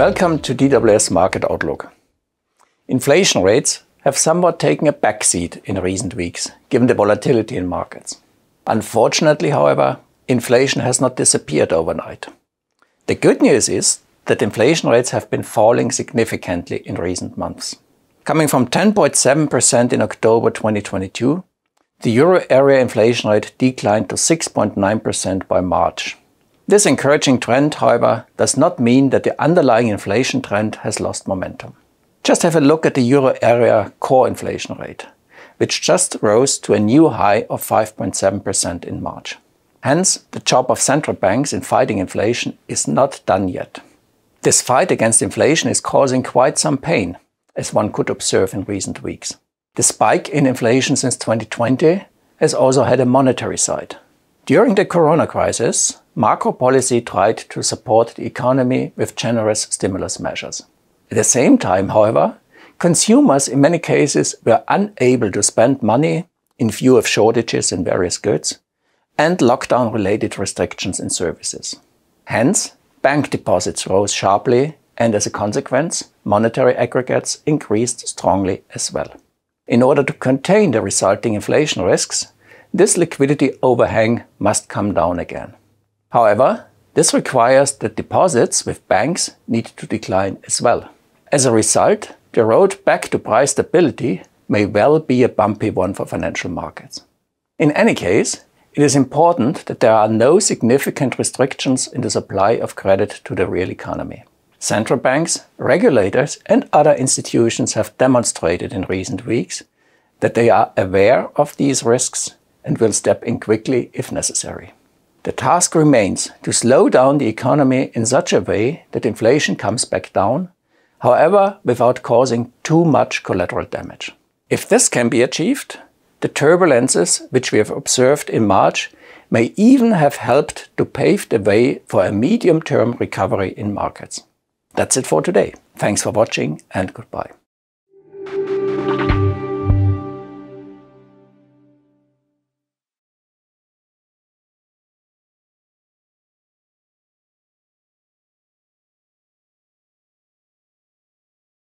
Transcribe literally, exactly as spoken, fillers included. Welcome to D W S Market Outlook. Inflation rates have somewhat taken a backseat in recent weeks, given the volatility in markets. Unfortunately, however, inflation has not disappeared overnight. The good news is that inflation rates have been falling significantly in recent months. Coming from ten point seven percent in October twenty twenty-two, the euro area inflation rate declined to six point nine percent by March. This encouraging trend, however, does not mean that the underlying inflation trend has lost momentum. Just have a look at the euro area core inflation rate, which just rose to a new high of five point seven percent in March. Hence, the job of central banks in fighting inflation is not done yet. This fight against inflation is causing quite some pain, as one could observe in recent weeks. The spike in inflation since twenty twenty has also had a monetary side. During the corona crisis, macro policy tried to support the economy with generous stimulus measures. At the same time, however, consumers in many cases were unable to spend money in view of shortages in various goods and lockdown-related restrictions in services. Hence, bank deposits rose sharply, and as a consequence, monetary aggregates increased strongly as well. In order to contain the resulting inflation risks, this liquidity overhang must come down again. However, this requires that deposits with banks need to decline as well. As a result, the road back to price stability may well be a bumpy one for financial markets. In any case, it is important that there are no significant restrictions in the supply of credit to the real economy. Central banks, regulators, and other institutions have demonstrated in recent weeks that they are aware of these risks and will step in quickly if necessary. The task remains to slow down the economy in such a way that inflation comes back down, however, without causing too much collateral damage. If this can be achieved, the turbulences which we have observed in March may even have helped to pave the way for a medium-term recovery in markets. That's it for today. Thanks for watching and goodbye.